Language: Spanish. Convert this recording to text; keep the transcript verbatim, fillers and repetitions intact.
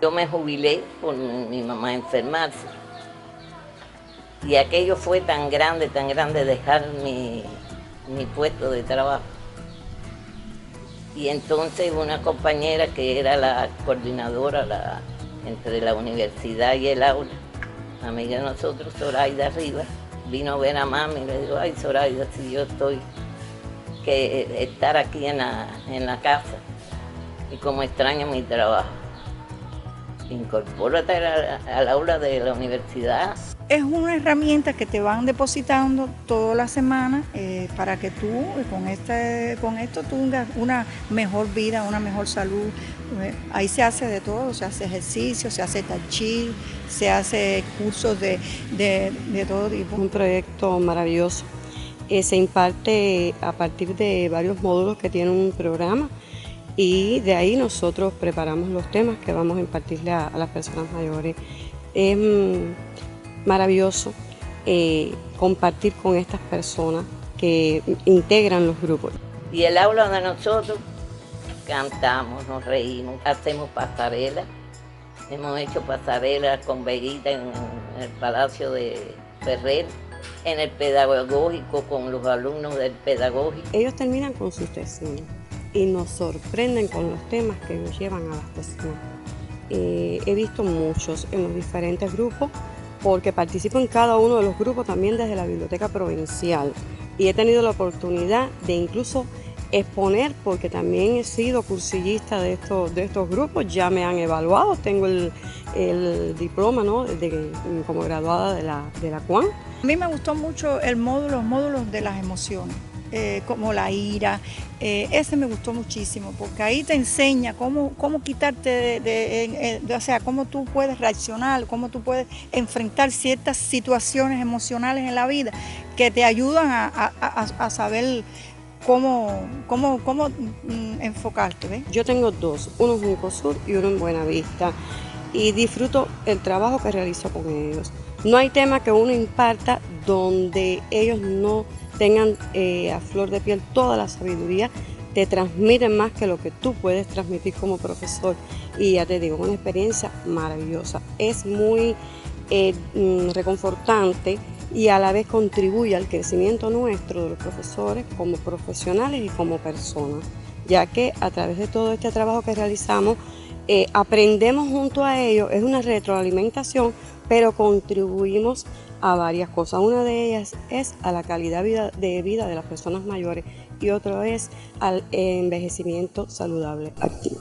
Yo me jubilé por mi mamá enfermarse. Y aquello fue tan grande, tan grande, dejar mi, mi puesto de trabajo. Y entonces una compañera que era la coordinadora la, entre la universidad y el aula, amiga de nosotros, Zoraida Rivas, vino a ver a mami y le dijo, ay Zoraida, si yo estoy, que estar aquí en la, en la casa y como extraño mi trabajo. Incorpórate al aula de la universidad. Es una herramienta que te van depositando toda la semana eh, para que tú con, este, con esto tengas una mejor vida, una mejor salud. Eh, ahí se hace de todo, se hace ejercicio, se hace tai chi, se hace cursos de, de, de todo tipo. Un proyecto maravilloso. Eh, se imparte a partir de varios módulos que tiene un programa. Y de ahí nosotros preparamos los temas que vamos a impartirle a, a las personas mayores. Es maravilloso eh, compartir con estas personas que integran los grupos. Y el aula de nosotros, cantamos, nos reímos, hacemos pasarelas. Hemos hecho pasarelas con Veguita en, en el Palacio de Ferrer, en el pedagógico, con los alumnos del pedagógico. Ellos terminan con sus testimonios y nos sorprenden con los temas que nos llevan a abastecimiento. Eh, he visto muchos en los diferentes grupos, porque participo en cada uno de los grupos también desde la Biblioteca Provincial, y he tenido la oportunidad de incluso exponer, porque también he sido cursillista de estos, de estos grupos, ya me han evaluado, tengo el, el diploma, ¿no?, de, como graduada de la, de la CUAM. A mí me gustó mucho el módulo, los módulos de las emociones. Eh, como la ira, eh, ese me gustó muchísimo, porque ahí te enseña cómo, cómo quitarte, de, de, de, de, o sea, cómo tú puedes reaccionar, cómo tú puedes enfrentar ciertas situaciones emocionales en la vida que te ayudan a, a, a saber cómo, cómo, cómo mm, enfocarte. ¿Ves? Yo tengo dos, uno en Nicosur y uno en Buenavista, y disfruto el trabajo que realizo con ellos. No hay tema que uno imparta donde ellos no tengan eh, a flor de piel toda la sabiduría, te transmiten más que lo que tú puedes transmitir como profesor. Y ya te digo, una experiencia maravillosa. Es muy eh, reconfortante y a la vez contribuye al crecimiento nuestro de los profesores como profesionales y como personas, ya que a través de todo este trabajo que realizamos, eh, aprendemos junto a ellos, es una retroalimentación, pero contribuimos a varias cosas. Una de ellas es a la calidad de vida de las personas mayores y otra es al envejecimiento saludable activo.